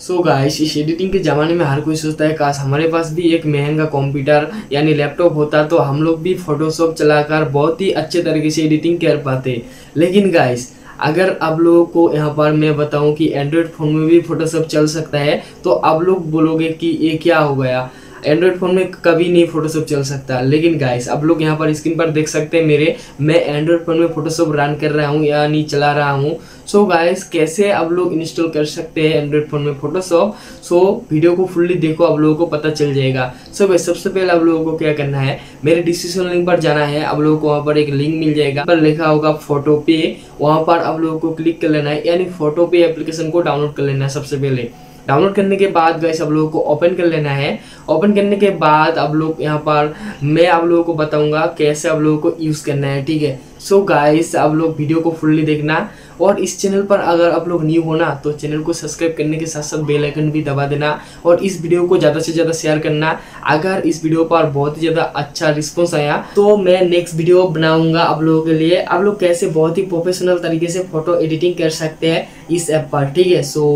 So guys, इस editing के ज़माने में हर कोई सोचता है काश हमारे पास भी एक महंगा कंप्यूटर यानी लैपटॉप होता तो हम लोग भी फोटोशॉप चलाकर बहुत ही अच्छे तरीके से एडिटिंग कर पाते। लेकिन गाइस, अगर आप लोगों को यहाँ पर मैं बताऊँ कि एंड्रॉयड फ़ोन में भी फोटोशॉप चल सकता है तो आप लोग बोलोगे कि ये क्या हो गया, एंड्रॉयड फ़ोन में कभी नहीं फोटोशॉप चल सकता। लेकिन गाइस, आप लोग यहाँ पर स्क्रीन पर देख सकते हैं मेरे, मैं एंड्रॉयड फ़ोन में फोटोशॉप रन कर रहा हूँ या नहीं चला रहा हूँ। सो गाइस, कैसे आप लोग इंस्टॉल कर सकते हैं एंड्रॉयड फ़ोन में फोटोशॉप, सो वीडियो को फुल्ली देखो, आप लोगों को पता चल जाएगा। सो गाइस, सबसे पहले आप लोगों को क्या करना है, मेरे डिस्क्रिप्शन लिंक पर जाना है, आप लोगों को वहाँ पर एक लिंक मिल जाएगा पर लिखा होगा फोटो पे, वहाँ पर आप लोगों को क्लिक कर लेना है, यानी फोटो पे एप्लीकेशन को डाउनलोड कर लेना है। सबसे पहले डाउनलोड करने के बाद गाइस, आप लोगों को ओपन कर लेना है। ओपन करने के बाद आप लोग यहाँ पर मैं आप लोगों को बताऊंगा कैसे आप लोगों को यूज़ करना है, ठीक है। सो गाइस, आप लोग वीडियो को फुल्ली देखना और इस चैनल पर अगर आप लोग न्यू हो ना तो चैनल को सब्सक्राइब करने के साथ साथ बेल आइकन भी दबा देना और इस वीडियो को ज़्यादा से ज़्यादा शेयर करना। अगर इस वीडियो पर बहुत ही ज़्यादा अच्छा रिस्पॉन्स आया तो मैं नेक्स्ट वीडियो बनाऊँगा आप लोगों के लिए, आप लोग कैसे बहुत ही प्रोफेशनल तरीके से फ़ोटो एडिटिंग कर सकते हैं इस ऐप पर, ठीक है। So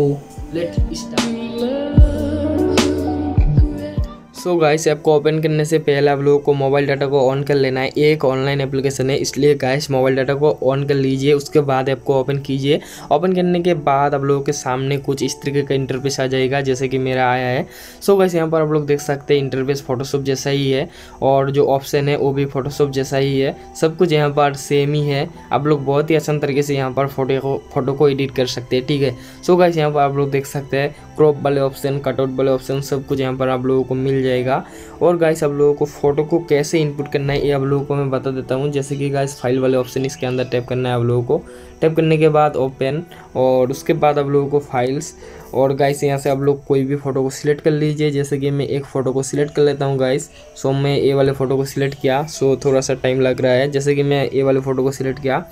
let start. So guys, app को ओपन करने से पहले आप लोगों को मोबाइल डाटा को ऑन कर लेना है। एक ऑनलाइन एप्लीकेशन है, इसलिए गाइस मोबाइल डाटा को ऑन कर लीजिए, उसके बाद ऐप को ओपन कीजिए। ओपन करने के बाद आप लोगों के सामने कुछ इस तरीके का इंटरफेस आ जाएगा जैसे कि मेरा आया है। सो गाइस, यहाँ पर आप लोग देख सकते हैं इंटरफेस फोटोशॉप जैसा ही है और जो ऑप्शन है वो भी फोटोशॉप जैसा ही है, सब कुछ यहाँ पर सेम ही है। आप लोग बहुत ही आसान तरीके से यहाँ पर फोटो को एडिट कर सकते हैं, ठीक है। सो गाइस, यहाँ पर आप लोग देख सकते हैं क्रॉप वाले ऑप्शन, कटआउट वाले ऑप्शन, सब कुछ यहाँ पर आप लोगों को मिल जाएगा। और गाइस, आप लोगों को फोटो को कैसे इनपुट करना है ये आप लोगों को मैं बता देता हूँ। जैसे कि गाइस, फाइल वाले ऑप्शन इसके अंदर टैप करना है आप लोगों को, टैप करने के बाद ओपन और उसके बाद आप लोगों को फाइल्स। और गाइस, यहाँ से आप लोग कोई भी फ़ोटो को सिलेक्ट कर लीजिए। जैसे कि मैं एक फ़ोटो को सिलेक्ट कर लेता हूँ गाइस। सो मैं ए वाले फ़ोटो को सिलेक्ट किया, सो थोड़ा सा टाइम लग रहा है। जैसे कि मैं ए वाले फ़ोटो को सिलेक्ट किया।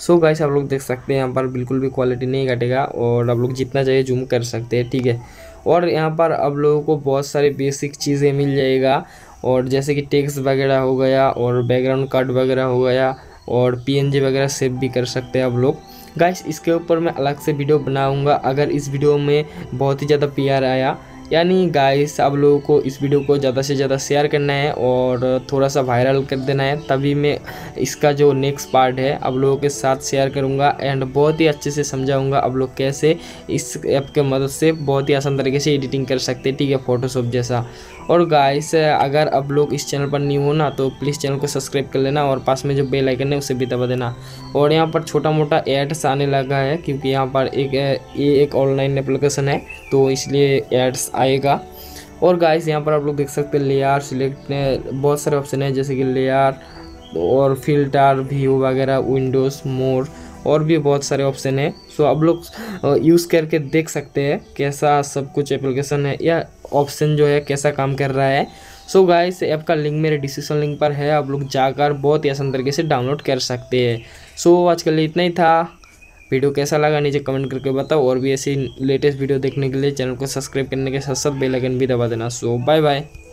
सो गाइस, आप लोग देख सकते हैं यहाँ पर बिल्कुल भी क्वालिटी नहीं घटेगा और आप लोग जितना चाहिए जूम कर सकते हैं, ठीक है। और यहाँ पर आप लोगों को बहुत सारे बेसिक चीज़ें मिल जाएगा और जैसे कि टेक्स्ट वगैरह हो गया और बैकग्राउंड कट वगैरह हो गया और पीएनजी वगैरह सेव भी कर सकते हैं आप लोग। गाइस, इसके ऊपर मैं अलग से वीडियो बनाऊंगा अगर इस वीडियो में बहुत ही ज़्यादा प्यार आया, यानी गाइस आप लोगों को इस वीडियो को ज़्यादा से ज़्यादा शेयर करना है और थोड़ा सा वायरल कर देना है, तभी मैं इसका जो नेक्स्ट पार्ट है आप लोगों के साथ शेयर करूंगा एंड बहुत ही अच्छे से समझाऊंगा आप लोग कैसे इस ऐप के मदद से बहुत ही आसान तरीके से एडिटिंग कर सकते हैं, ठीक है, फोटोशॉप जैसा। और गाइस, अगर आप लोग इस चैनल पर न्यू हो ना तो प्लीज़ चैनल को सब्सक्राइब कर लेना और पास में जो बेल आइकन है उसे भी दबा देना। और यहाँ पर छोटा मोटा एड्स आने लगा है क्योंकि यहाँ पर एक ऑनलाइन एप्लीकेशन है तो इसलिए एड्स आएगा। और गाइस, यहाँ पर आप लोग देख सकते हैं लेयर सिलेक्ट, बहुत सारे ऑप्शन है जैसे कि लेयर और फिल्टर, व्यू वगैरह, विंडोज़, मोर और भी बहुत सारे ऑप्शन है। सो आप लोग यूज़ करके देख सकते हैं कैसा सब कुछ एप्लीकेशन है या ऑप्शन जो है कैसा काम कर रहा है। सो गाइस, ऐप का लिंक मेरे डिस्क्रिप्शन लिंक पर है, आप लोग जाकर बहुत ही आसान तरीके से डाउनलोड कर सकते हैं। सो आज के लिए इतना ही था। वीडियो कैसा लगा नीचे कमेंट करके बताओ और भी ऐसी लेटेस्ट वीडियो देखने के लिए चैनल को सब्सक्राइब करने के साथ साथ बेल आइकन भी दबा देना। So bye bye.